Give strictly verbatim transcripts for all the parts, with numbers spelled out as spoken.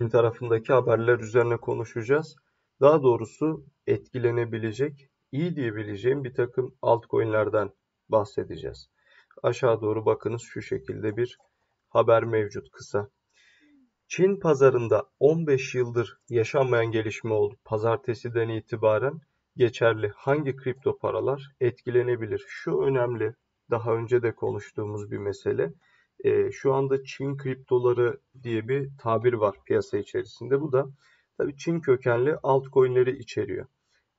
Çin tarafındaki haberler üzerine konuşacağız. Daha doğrusu etkilenebilecek, iyi diyebileceğim bir takım altcoin'lerden bahsedeceğiz. Aşağı doğru bakınız, şu şekilde bir haber mevcut, kısa. Çin pazarında on beş yıldır yaşanmayan gelişme oldu. Pazartesiden itibaren geçerli hangi kripto paralar etkilenebilir? Şu önemli, daha önce de konuştuğumuz bir mesele. E, şu anda Çin kriptoları diye bir tabir var piyasa içerisinde. Bu da tabii Çin kökenli altcoin'leri içeriyor.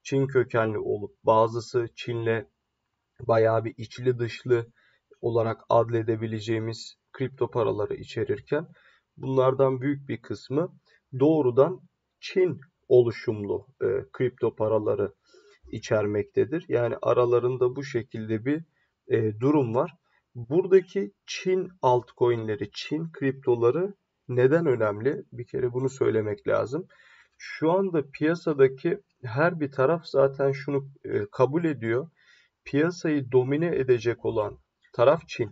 Çin kökenli olup bazısı Çin'le bayağı bir içli dışlı olarak adledebileceğimiz kripto paraları içerirken bunlardan büyük bir kısmı doğrudan Çin oluşumlu e, kripto paraları içermektedir. Yani aralarında bu şekilde bir e, durum var. Buradaki Çin altcoin'leri, Çin kriptoları neden önemli? Bir kere bunu söylemek lazım. Şu anda piyasadaki her bir taraf zaten şunu e, kabul ediyor. Piyasayı domine edecek olan taraf Çin.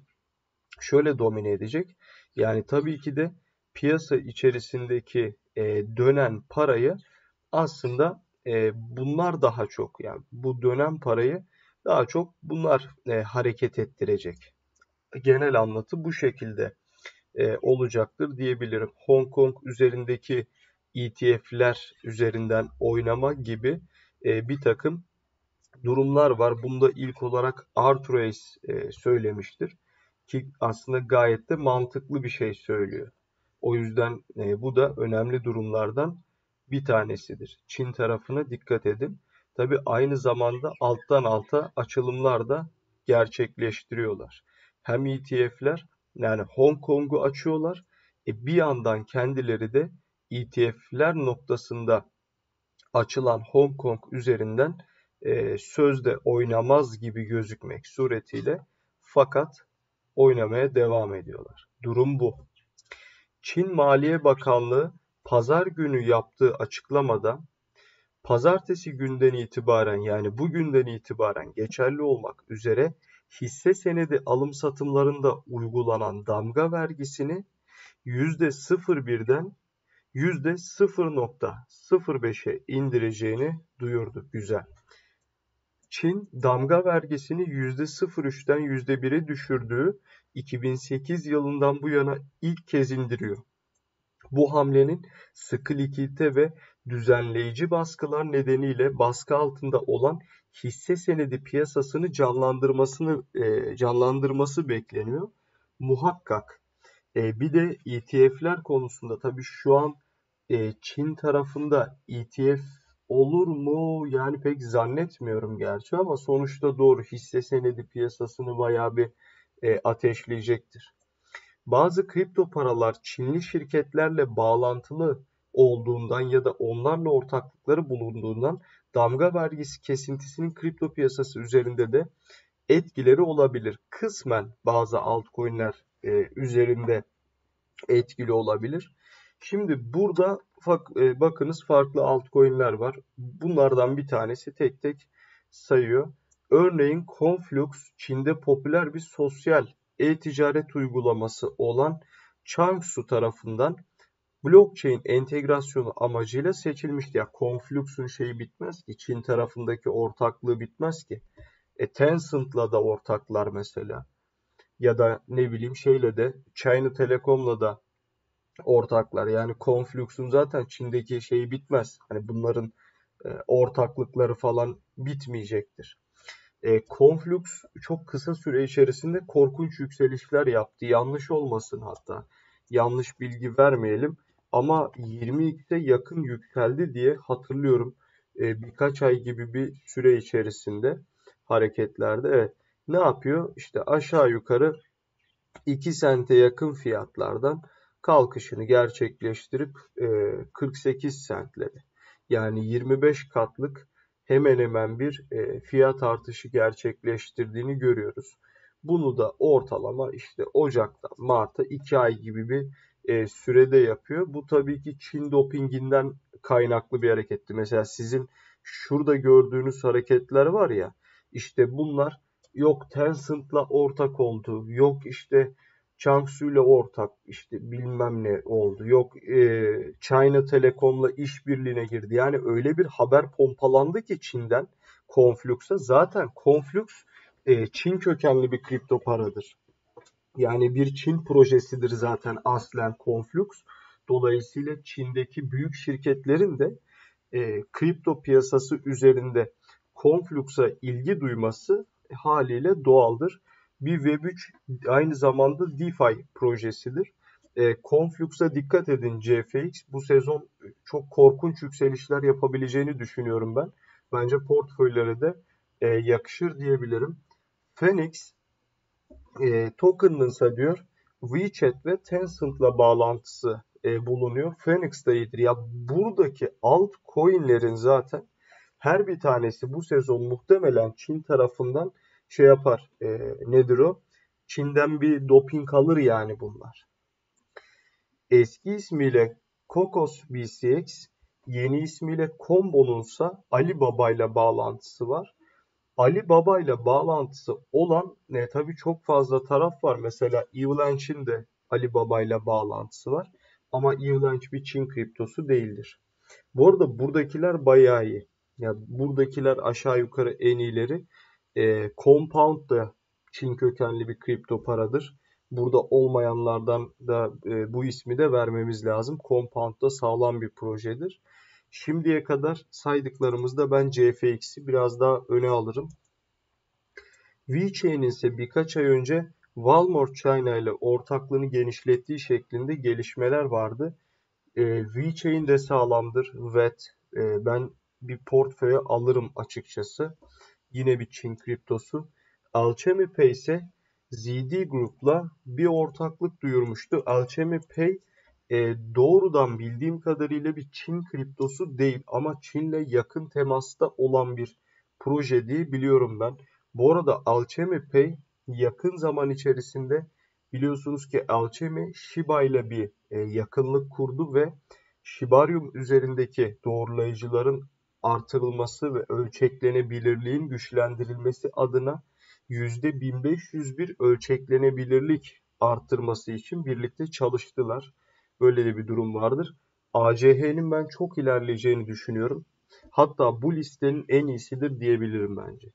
Şöyle domine edecek. Yani tabii ki de piyasa içerisindeki e, dönen parayı aslında e, bunlar daha çok, yani bu dönen parayı daha çok bunlar e, hareket ettirecek. Genel anlatı bu şekilde e, olacaktır diyebilirim. Hong Kong üzerindeki E T F'ler üzerinden oynama gibi e, bir takım durumlar var. Bunda ilk olarak Arthur Hayes e, söylemiştir. Ki aslında gayet de mantıklı bir şey söylüyor. O yüzden e, bu da önemli durumlardan bir tanesidir. Çin tarafına dikkat edin. Tabii aynı zamanda alttan alta açılımlar da gerçekleştiriyorlar. Hem E T F'ler, yani Hong Kong'u açıyorlar. E, bir yandan kendileri de E T F'ler noktasında açılan Hong Kong üzerinden e, sözde oynamaz gibi gözükmek suretiyle fakat oynamaya devam ediyorlar. Durum bu. Çin Maliye Bakanlığı pazar günü yaptığı açıklamada pazartesi günden itibaren, yani bugünden itibaren geçerli olmak üzere hisse senedi alım satımlarında uygulanan damga vergisini yüzde sıfır virgül bir'den yüzde sıfır virgül sıfır beş'e indireceğini duyurdu. Güzel. Çin damga vergisini yüzde sıfır virgül üç'ten yüzde bir'e düşürdüğü iki bin sekiz yılından bu yana ilk kez indiriyor. Bu hamlenin sıkı likidite ve düzenleyici baskılar nedeniyle baskı altında olan hisse senedi piyasasını canlandırmasını e, canlandırması bekleniyor. Muhakkak. E, bir de E T F'ler konusunda tabii şu an e, Çin tarafında E T F olur mu? Yani pek zannetmiyorum gerçi ama sonuçta doğru, hisse senedi piyasasını bayağı bir e, ateşleyecektir. Bazı kripto paralar Çinli şirketlerle bağlantılı olduğundan ya da onlarla ortaklıkları bulunduğundan damga vergisi kesintisinin kripto piyasası üzerinde de etkileri olabilir. Kısmen bazı altcoin'ler e, üzerinde etkili olabilir. Şimdi burada bakınız, farklı altcoin'ler var. Bunlardan bir tanesi tek tek sayıyor. Örneğin Conflux, Çin'de popüler bir sosyal e-ticaret uygulaması olan Changsu tarafından blockchain entegrasyonu amacıyla seçilmişti. Ya Conflux'un şeyi bitmez ki, Çin tarafındaki ortaklığı bitmez ki. E, Tencent'la da ortaklar mesela. Ya da ne bileyim şeyle de, China Telecom'la da ortaklar. Yani Conflux'un zaten Çin'deki şeyi bitmez. Hani bunların e, ortaklıkları falan bitmeyecektir. E, Conflux çok kısa süre içerisinde korkunç yükselişler yaptı. Yanlış olmasın hatta. Yanlış bilgi vermeyelim. Ama yirmi ikis'e yakın yükseldi diye hatırlıyorum. E, birkaç ay gibi bir süre içerisinde hareketlerde. Evet. Ne yapıyor? İşte aşağı yukarı iki sente yakın fiyatlardan kalkışını gerçekleştirip kırk sekiz sentleri, yani yirmi beş katlık hemen hemen bir fiyat artışı gerçekleştirdiğini görüyoruz. Bunu da ortalama işte Ocak'tan Mart'a iki ay gibi bir sürede yapıyor. Bu tabii ki Çin dopinginden kaynaklı bir hareketti. Mesela sizin şurada gördüğünüz hareketler var ya, işte bunlar, yok Tencent'la ortak oldu, yok işte Changsu ile ortak işte bilmem ne oldu. Yok e, China Telecom'la işbirliğine girdi. Yani öyle bir haber pompalandı ki Çin'den Conflux'a. Zaten Conflux e, Çin kökenli bir kripto paradır. Yani bir Çin projesidir zaten aslen Conflux. Dolayısıyla Çin'deki büyük şirketlerin de e, kripto piyasası üzerinde Conflux'a ilgi duyması haliyle doğaldır. Bir Web üç aynı zamanda DeFi projesidir. E, Conflux'a dikkat edin C F X. Bu sezon çok korkunç yükselişler yapabileceğini düşünüyorum ben. Bence portföylere de e, yakışır diyebilirim. Fenix e, token'ınsa diyor WeChat ve Tencent'la bağlantısı e, bulunuyor. Fenix de iyidir. Ya buradaki altcoin'lerin zaten her bir tanesi bu sezon muhtemelen Çin tarafından şey yapar, e, nedir o? Çin'den bir doping alır yani bunlar. Eski ismiyle KOKOS B C T X, yeni ismiyle Compound'unsa Alibaba ile bağlantısı var. Alibaba ile bağlantısı olan ne tabii çok fazla taraf var. Mesela IOLANCHIN de Alibaba ile bağlantısı var. Ama IOLANCH bir Çin kriptosu değildir. Bu arada buradakiler bayağı iyi. Ya buradakiler aşağı yukarı en iyileri. E, Compound da Çin kökenli bir kripto paradır. Burada olmayanlardan da e, bu ismi de vermemiz lazım. Compound da sağlam bir projedir. Şimdiye kadar saydıklarımızda ben C F X'i biraz daha öne alırım. VeChain ise birkaç ay önce Walmart China ile ortaklığını genişlettiği şeklinde gelişmeler vardı. E, VeChain de sağlamdır. Vet e, ben bir portföye alırım açıkçası. Yine bir Çin kriptosu. Alchemy Pay ise Z D Group'la bir ortaklık duyurmuştu. Alchemy Pay e, doğrudan bildiğim kadarıyla bir Çin kriptosu değil ama Çin'le yakın temasta olan bir proje diye biliyorum ben. Bu arada Alchemy Pay yakın zaman içerisinde biliyorsunuz ki Alchemy Shiba ile bir e, yakınlık kurdu ve Shibarium üzerindeki doğrulayıcıların artırılması ve ölçeklenebilirliğin güçlendirilmesi adına yüzde bin beş yüz bir ölçeklenebilirlik artırması için birlikte çalıştılar. Böyle de bir durum vardır. A C H'nin ben çok ilerleyeceğini düşünüyorum. Hatta bu listenin en iyisidir diyebilirim bence.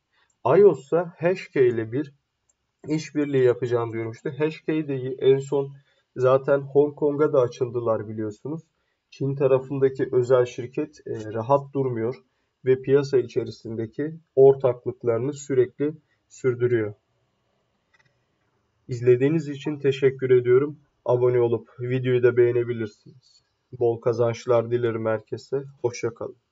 I O S'sa H K ile bir işbirliği yapacağını duyurmuştu. H K'de en son zaten Hong Kong'a da açıldılar biliyorsunuz. Çin tarafındaki özel şirket e, rahat durmuyor ve piyasa içerisindeki ortaklıklarını sürekli sürdürüyor. İzlediğiniz için teşekkür ediyorum. Abone olup videoyu da beğenebilirsiniz. Bol kazançlar dilerim herkese. Hoşça kalın.